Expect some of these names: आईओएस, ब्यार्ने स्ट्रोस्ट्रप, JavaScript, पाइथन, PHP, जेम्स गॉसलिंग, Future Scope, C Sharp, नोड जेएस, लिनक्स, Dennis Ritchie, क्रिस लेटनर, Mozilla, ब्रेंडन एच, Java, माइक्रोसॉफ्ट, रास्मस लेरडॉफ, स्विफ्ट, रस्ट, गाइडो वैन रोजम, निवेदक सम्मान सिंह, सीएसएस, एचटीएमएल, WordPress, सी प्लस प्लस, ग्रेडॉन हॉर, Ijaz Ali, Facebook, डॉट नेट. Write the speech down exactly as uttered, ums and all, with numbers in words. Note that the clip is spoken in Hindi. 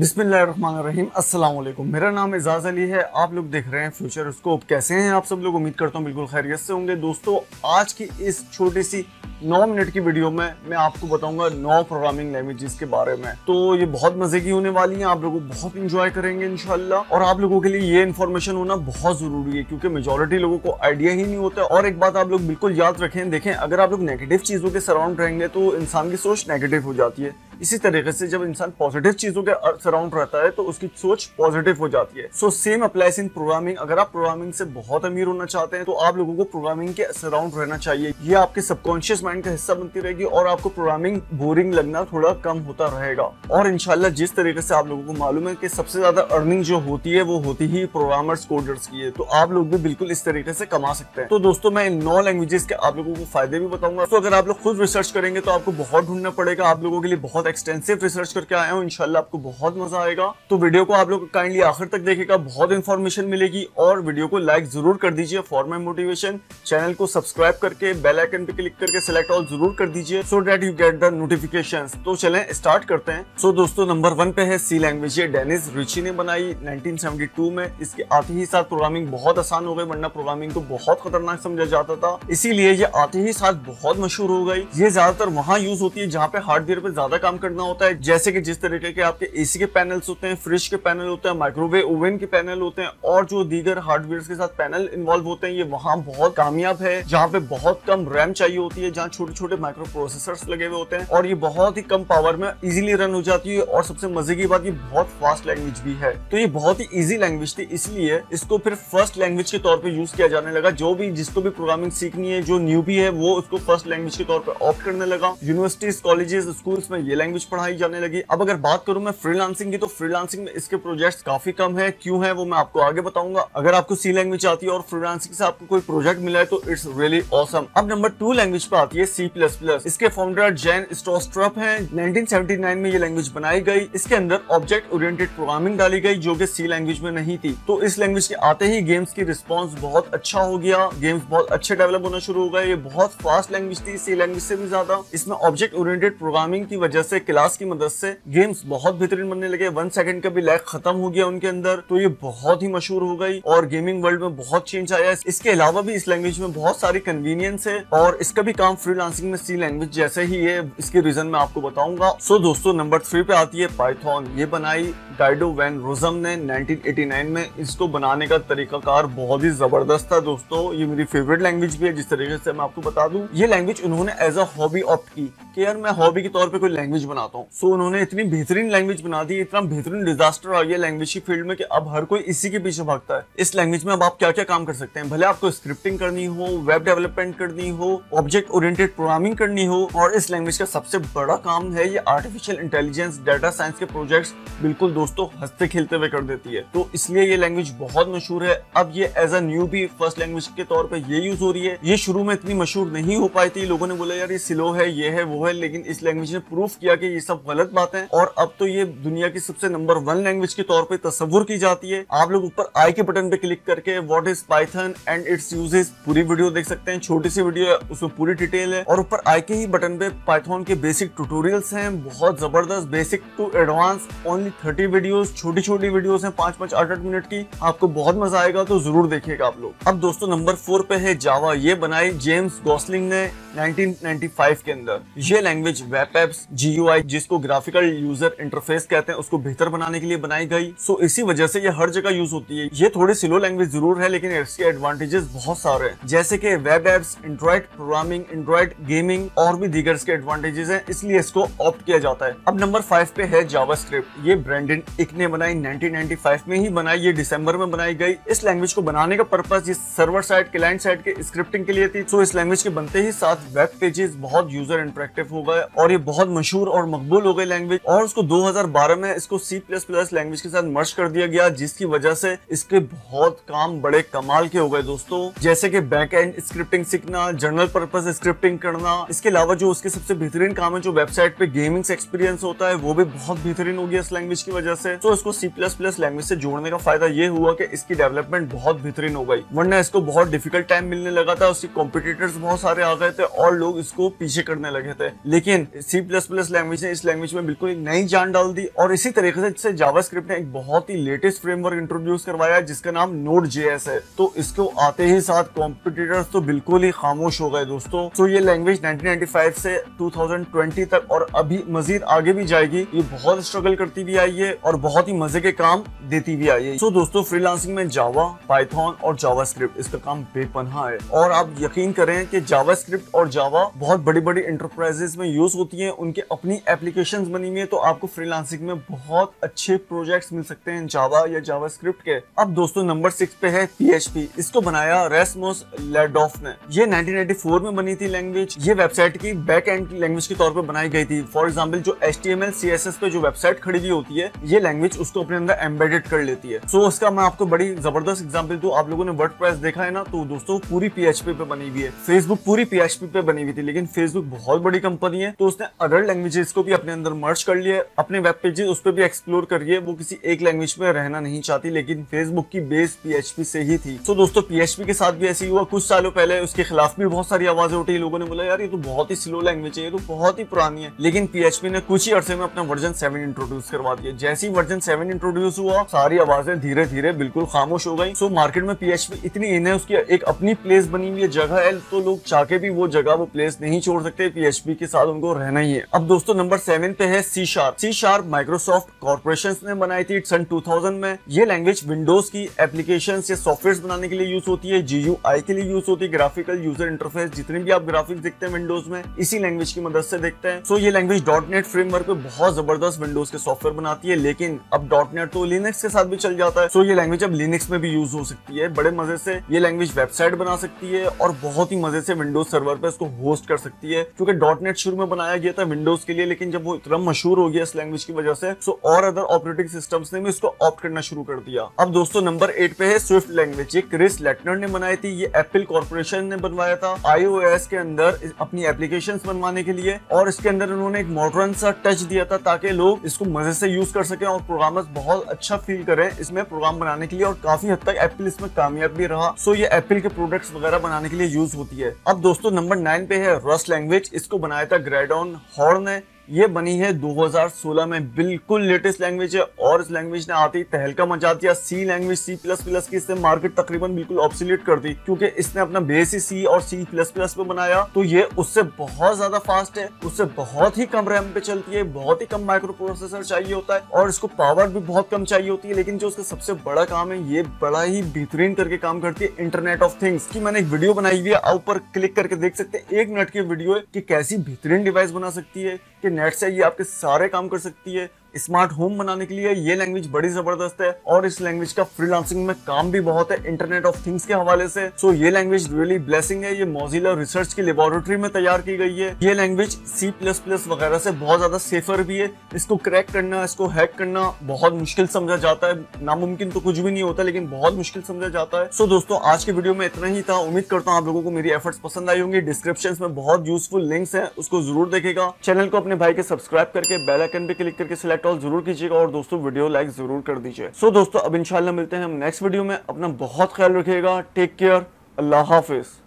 बिस्मिल्लाहिर्रहमानिर्रहीम, अस्सलाम वालेकुम। मेरा नाम इजाज़ अली है, आप लोग देख रहे हैं फ्यूचर स्कोप। कैसे हैं आप सब लोग? उम्मीद करता हूँ बिल्कुल खैरियत से होंगे। दोस्तों, आज की इस छोटी सी नौ मिनट की वीडियो में मैं आपको बताऊंगा नौ प्रोग्रामिंग लैंग्वेजेस के बारे में। तो ये बहुत मजे की होने वाली है, आप लोग बहुत इंजॉय करेंगे इंशाल्लाह। और आप लोगों के लिए ये इन्फॉर्मेशन होना बहुत जरूरी है क्योंकि मेजोरिटी लोगों को आइडिया ही नहीं होता। और एक बात आप लोग बिल्कुल याद रखें, देखें अगर आप लोग नेगेटिव चीज़ों के सराउंड रहेंगे तो इंसान की सोच नेगेटिव हो जाती है। इसी तरीके से जब इंसान पॉजिटिव चीजों के सराउंड रहता है तो उसकी सोच पॉजिटिव हो जाती है। So same applies in programming. अगर आप प्रोग्रामिंग से बहुत अमीर होना चाहते हैं तो आप लोगों को प्रोग्रामिंग के सराउंड रहना चाहिए। ये आपके सबकॉन्शियस माइंड का हिस्सा बनती रहेगी और आपको प्रोग्रामिंग बोरिंग लगना थोड़ा कम होता रहेगा। और इंशाल्लाह जिस तरीके से आप लोगों को मालूम है कि सबसे ज्यादा अर्निंग जो होती है वो होती ही प्रोग्रामर्स कोडर्स की है, तो आप लोग भी बिल्कुल इस तरीके से कमा सकते हैं। तो दोस्तों, मैं इन नौ लैंग्वेजेस के आप लोगों को फायदे भी बताऊंगा। तो अगर आप लोग खुद रिसर्च करेंगे तो आपको बहुत ढूंढना पड़ेगा। आप लोगों के लिए बहुत एक्सटेंसिव रिसर्च करके आया हूँ, इंशाल्लाह आपको बहुत मजा आएगा। तो वीडियो को आप लोग काइंडली आखिर तक देखिएगा, बहुत इंफॉर्मेशन मिलेगी। और वीडियो को लाइक जरूर कर दीजिए फॉर माय मोटिवेशन। चैनल को सब्सक्राइब करके बेल आइकन पे क्लिक करके सेलेक्ट ऑल जरूर कर दीजिए so that you get the notifications. तो चलें स्टार्ट करते हैं। सो so, दोस्तों, नंबर वन पे है सी लैंग्वेज। ये डेनिस रिची ने बनाई नाइनटीन सेवेंटी टू में। इसके आते ही साथ प्रोग्रामिंग बहुत आसान हो गई, वरना प्रोग्रामिंग को बहुत खतरनाक समझा जाता था। इसीलिए ये आते ही साथ बहुत मशहूर हो गई। ये ज्यादातर वहाँ यूज होती है जहाँ पे हार्डवेयर पे ज्यादा काम करना होता है, जैसे कि जिस तरीके के आपके एसी के पैनल्स होते हैं, फ्रिज के पैनल होते हैं, माइक्रोवेव ओवन के पैनल होते हैं और जो दीगर हार्डवेयर के साथ पैनल इन्वॉल्व होते हैं। ये वहाँ बहुत कामयाब है जहाँ पे बहुत कम रैम चाहिए होती है, जहाँ छोटे छोटे माइक्रो प्रोसेसर्स लगे हुए होते हैं और ये बहुत ही कम पावर में इजीली रन हो जाती है। और सबसे मजे की बात, ये बहुत फास्ट लैंग्वेज भी है। तो ये बहुत ही ईजी लैंग्वेज थी, इसलिए इसको फिर फर्स्ट लैंग्वेज के तौर पर यूज किया जाने लगा। जो भी जिसको भी प्रोग्रामिंग सीखनी है, जो न्यूबी है, वो उसको फर्स्ट लैंग्वेज के तौर पर ऑप्ट करने लगा। यूनिवर्सिटीज, कॉलेजेस, स्कूल्स में ये लैंग्वेज पढ़ाई जाने लगी। अब अगर बात करूं मैं फ्रीलांसिंग की, तो फ्रीलांसिंग में इसके प्रोजेक्ट्स काफी कम है। क्यों है वो मैं आपको आगे बताऊंगा। अगर आपको सी लैंग्वेज आती है और फ्रीलांसिंग से आपको कोई प्रोजेक्ट मिला है तो इट्स रियली ऑसम। अब नंबर टू लैंग्वेज पे आती है सी प्लस प्लस। इसके फाउंडर ब्यार्ने स्ट्रोस्ट्रप हैं। नाइनटीन सेवेंटी नाइन में ये लैंग्वेज बनाई गई। इसके अंदर ऑब्जेक्ट ओरिएंटेड प्रोग्रामिंग डाली गई जो कि सी लैंग्वेज में नहीं थी। तो इस लैंग्वेज के आते ही गेम्स की रिस्पॉन्स बहुत अच्छा हो गया, गेम्स बहुत अच्छे डेवलप होना शुरू हो गए। ये बहुत फास्ट लैंग्वेज थी सी लैंग्वेज से भी ज्यादा। इसमें ऑब्जेक्ट ओरिएंटेड प्रोग्रामिंग की वजह से क्लास की मदद से गेम्स बहुत बेहतरीन बनने लगे। वन सेकंड का भी लैग खत्म हो गया उनके अंदर, तो ये बहुत ही मशहूर हो गई और गेमिंग वर्ल्ड में बहुत चेंज आया। इसके अलावा भी इस लैंग्वेज में बहुत सारी कन्वीनियंस है और इसका भी काम फ्रीलांसिंग में सी लैंग्वेज जैसे ही है। इसके रीजन मैं आपको बताऊंगा। सो दोस्तों, नंबर थ्री पे आती है पाइथन। ये बनाई गाइडो वैन रोजम ने नाइनटीन एटी नाइन में। इसको बनाने का तरीकाकार बहुत ही जबरदस्त था दोस्तों। ये मेरी फेवरेट लैंग्वेज भी है, जिस तरीके से मैं आपको बता दूं। ये लैंग्वेज उन्होंने एज अ हॉबी ऑप्ट की कि यार मैं हॉबी के तौर पे कोई लैंग्वेज बनाता हूँ। सो so, उन्होंने इतनी बेहतरीन लैंग्वेज बना दी, इतना बेहतरीन डिजास्टर आ गया लैंग्वेज की फील्ड में कि अब हर कोई इसी के पीछे भागता है। इस लैंग्वेज में अब आप क्या क्या काम कर सकते हैं, भले आपको स्क्रिप्टिंग करनी हो, वेब डेवलपमेंट करनी हो, ऑब्जेक्ट ओरिएंटेड प्रोग्रामिंग करनी हो। और इस लैंग्वेज का सबसे बड़ा काम है ये आर्टिफिशियल इंटेलिजेंस, डाटा साइंस के प्रोजेक्ट्स बिल्कुल दोस्तों हंसते खेलते हुए कर देती है। तो इसलिए ये लैंग्वेज बहुत मशहूर है। अब ये as a newbie first language के तौर पर ये यूज हो रही है। ये शुरू में इतनी मशहूर नहीं हो पाई थी, लोगों ने बोला यार ये स्लो है, ये है, वो है, लेकिन इस लैंग्वेज ने प्रूफ किया कि ये सब गलत बात है। और अब तो ये दुनिया की सबसे नंबर वन लैंग्वेज के तौर पे तस्वुर की जाती है। आप लोग ऊपर आई के बटन पे क्लिक करके what is पाइथन and its uses पूरी वीडियो देख सकते हैं। छोटी सी वीडियो है, उसमें पूरी डिटेल है। और ऊपर आई के ही बटन पे पाइथन के बेसिक ट्यूटोरियल्स हैं, बहुत जबरदस्त, basic to advance, only thirty videos, छोटी छोटी वीडियोस हैं, पांच पांच आठ आठ मिनट की। आपको बहुत मजा आएगा, तो जरूर देखिएगा आप लोग। अब दोस्तों, नंबर फोर पे है जावा। ये बनाई जेम्स गॉसलिंग ने नाइनटीन नाइंटी फाइव के अंदर। ये लैंग्वेज वेब एप्स, जीयूआई, जिसको ग्राफिकल यूजर इंटरफेस कहते हैं, उसको बेहतर बनाने के लिए बनाई गई। सो इसी वजह से ये हर जगह यूज होती है। ये थोड़ी स्लो लैंग्वेज जरूर है लेकिन इसके एडवांटेजेस बहुत सारे हैं, जैसे कि web apps, Android programming, Android gaming और भी दीगर इसके एडवांटेजेस हैं, इसलिए इसको ऑप्ट किया जाता है। अब नंबर फाइव पे है जावास्क्रिप्ट। ये ब्रेंडन एच ने बनाई, नाइनटीन नाइंटी फाइव में ही बनाई। ये दिसंबर में बनाई गई। इस लैंग्वेज को बनाने का पर्पस ये सर्वर साइड, क्लाइंट साइड के स्क्रिप्टिंग के लिए थी। सो इस लैंग्वेज के बनते ही साथ वेब पेजेस बहुत यूजर इंटरेक्टिव हो गए और ये बहुत मशहूर और मकबूल हो गई लैंग्वेज। और उसको दो हज़ार बारह में इसको सी प्लस प्लस लैंग्वेज के साथ मर्ज कर दिया गया, जिसकी वजह से इसके बहुत काम बड़े कमाल के हो गए दोस्तों, जैसे कि बैक एंड स्क्रिप्टिंग सीखना, जनरल पर्पस स्क्रिप्टिंग करना। इसके अलावा जो उसके सबसे बेहतरीन काम है, जो वेबसाइट पे गेमिंग एक्सपीरियंस होता है, वो भी बहुत बेहतरीन हो गया इस लैंग्वेज की वजह से। तो इसको सी प्लस प्लस लैंग्वेज से जोड़ने का फायदा ये हुआ कि इसकी डेवलपमेंट बहुत बेहतरीन हो गई, वरना इसको बहुत डिफिकल्ट टाइम मिलने लगा था। उसके कॉम्पिटिटर्स बहुत सारे आ गए थे और लोग इसको पीछे करने लगे थे। लेकिन सी प्लस प्लस लैंग्वेज ने इस लैंग्वेज में बिल्कुल एक नई जान डाल दी। और इसी तरीके से जावास्क्रिप्ट ने एक बहुत ही लेटेस्ट फ्रेमवर्क इंट्रोड्यूस करवाया जिसका नाम नोड जेएस है। तो इसको आते ही साथ कॉम्पिटिटर्स तो बिल्कुल ही खामोश हो गए दोस्तों। तो ये लैंग्वेज नाइनटीन नाइंटी फाइव से टू थाउजेंड ट्वेंटी तक और अभी मजीद आगे भी जाएगी। ये बहुत स्ट्रगल करती भी आई है और बहुत ही मजे के काम देती भी आई है। तो दोस्तों फ्रीलांसिंग में जावा, पाइथन और जावास्क्रिप्ट इसका काम बेपनाह है। और आप यकीन करें कि जावास्क्रिप्ट और जावा बहुत बड़ी बड़ी इंटरप्राइजेस में यूज होती है, उनके अपनी एप्लीकेशंस बनी हुई है। तो आपको फ्रीलांसिंग में बहुत अच्छे प्रोजेक्ट्स मिल सकते हैं जावा या जावास्क्रिप्ट के। अब दोस्तों नंबर सिक्स पे है पीएचपी। इसको बनाया रास्मस लेरडॉफ ने। ये नाइनटीन नाइंटी फोर में बनी थी लैंग्वेज। ये वेबसाइट की बैक एंड लैंग्वेज के तौर पर बनाई गई थी। फॉर एग्जाम्पल जो एचटीएमएल सीएसएस पे जो वेबसाइट खड़ी हुई होती है ये लैंग्वेज उसको अपने अंदर एम्बेडेड कर लेती है। सो so, उसका मैं आपको बड़ी जबरदस्त एग्जाम्पल दूं। आप लोगों ने वर्डप्रेस देखा है ना, तो दोस्तों पूरी पीएचपी पे बनी हुई है। फेसबुक पूरी पीएचपी पे बनी हुई थी, लेकिन फेसबुक बहुत बड़ी कंपनी है तो उसने अदर लैंग्वेजेस को भी अपने अंदर मर्ज कर लिया है। अपने वेब पेजेस उस पर भी एक्सप्लोर करिए। वो किसी एक लैंग्वेज में रहना नहीं चाहती, लेकिन फेसबुक की बेस पीएचपी से ही थी। तो so, दोस्तों पीएचपी के साथ भी ऐसे हुआ। कुछ सालों पहले उसके खिलाफ भी बहुत सारी आवाजें उठी। लोगों ने बोला यार ये तो बहुत ही स्लो लैंग्वेज है, ये तो बहुत ही पुरानी है। लेकिन पीएचपी ने कुछ ही अर्से में अपना वर्जन सेवन इंट्रोड्यूस करवा दिया। जैसे ही वर्जन सेवन इंट्रोड्यूस हुआ सारी आवाजें धीरे धीरे बिल्कुल खामोश हो गई। सो so, मार्केट में पीएचपी इतनी इन है, उसकी एक अपनी प्लेस बनी हुई जगह है। तो लोग चाहके भी वो जगह वो प्लेस नहीं छोड़ सकते, पीएचपी के साथ उनको रहना ही है। अब दोस्तों नंबर सेवन पे है C sharp. C sharp माइक्रोसॉफ्ट corporation ने बनाई थी सन टू थाउजेंड में। ये लैंग्वेज विंडोज की एप्लीकेशंस या सॉफ्टवेयर बनाने के लिए यूज होती है, जीयूआई के लिए यूज होती है, ग्राफिकल यूजर इंटरफेस। जितने भी आप ग्राफिक्स देखते हैं विंडोज में इसी लैंग्वेज की मदद से देखते हैं। सो so, ये लैंग्वेज डॉट नेट फ्रेमवर्क पे बहुत जबरदस्त विंडोज के सॉफ्टवेयर बनाती है, लेकिन अब डॉट नेट तो लिनक्स के साथ भी चल जाता है। सो so, ये लैंग्वेज अब लिनक्स में भी यूज हो सकती है बड़े मजे से। ये लैंग्वेज वेबसाइट बना सकती है और बहुत ही मजे से विंडोज सर्वर पे इसको होस्ट कर सकती है, क्योंकि डॉट नेट शुरू में बनाया गया था विंडोज के लिए, लेकिन जब वो इतना मशहूर हो गया इस लैंग्वेज की वजह से सो और अदर ऑपरेटिंग सिस्टम्स ने भी इसको ऑप्ट करना शुरू कर दिया। अब दोस्तों नंबर एट पे है स्विफ्ट लैंग्वेज। ये क्रिस लेटनर ने बनाई थी। ये एप्पल कॉर्पोरेशन ने बनवाया था आईओएस के अंदर अपनी एप्लीकेशंस बनवाने के लिए, और इसके अंदर उन्होंने एक मॉडर्न सा टच दिया था ताकि लोग इसको मजे से यूज कर सके और प्रोग्रामर्स बहुत अच्छा फील करें इसमें प्रोग्राम बनाने के लिए। और काफी हद तक एप्पल इसमें कामयाब भी रहा। सो ये एप्पल के प्रोडक्ट्स वगैरह बनाने के लिए यूज होती है। अब दोस्तों नंबर नाइन पे है रस्ट लैंग्वेज। इसको बनाया था ग्रेडॉन हॉर ने। ये बनी है दो हज़ार सोलह में, बिल्कुल लेटेस्ट लैंग्वेज है और इस लैंग्वेज ने आते ही तहलका मचा दिया। C language सी प्लस प्लस की इससे मार्केट तकरीबन बिल्कुल ऑब्सोलेट कर दी, क्योंकि इसने अपना बेस ही सी और सी प्लस प्लस पे बनाया। तो ये उससे बहुत ज्यादा फास्ट है, उससे बहुत ही कम रैम पे चलती है, बहुत ही कम माइक्रो प्रोसेसर चाहिए होता है और इसको पावर भी बहुत कम चाहिए होती है। लेकिन जो उसका सबसे बड़ा काम है ये बड़ा ही बेहतरीन करके काम करती है इंटरनेट ऑफ थिंग्स की। मैंने एक वीडियो बनाई हुई है, आप ऊपर क्लिक करके देख सकते हैं, एक मिनट की वीडियो है कि कैसी बेहतरीन डिवाइस बना सकती है कि नेट से ये आपके सारे काम कर सकती है। स्मार्ट होम बनाने के लिए ये लैंग्वेज बड़ी जबरदस्त है और इस लैंग्वेज का फ्रीलांसिंग में काम भी बहुत है इंटरनेट ऑफ थिंग्स के हवाले से। सो so, ये लैंग्वेज रियली ब्लेसिंग है। ये मोजिला रिसर्च की लेबोरेटरी में तैयार की गई है। ये लैंग्वेज सी प्लस प्लस वगैरह से बहुत ज्यादा सेफर भी है। इसको क्रैक करना, इसको हैक करना बहुत मुश्किल समझा जाता है। नामुमकिन तो कुछ भी नहीं होता, लेकिन बहुत मुश्किल समझा जाता है। सो so, दोस्तों आज के वीडियो में इतना ही था। उम्मीद करता हूँ आप लोगों को मेरी एफर्ट्स पसंद आई होंगी। डिस्क्रिप्शन में बहुत यूजफुल लिंक्स है, उसको जरूर देखेगा। चैनल को अपने भाई के सब्सक्राइब करके बेल आइकन पे क्लिक करके सिलेक्ट ऑल जरूर कीजिएगा और दोस्तों वीडियो लाइक जरूर कर दीजिए। सो so, दोस्तों अब इंशाल्लाह मिलते हैं हम नेक्स्ट वीडियो में। अपना बहुत ख्याल रखिएगा। Take care. अल्लाह हाफिज।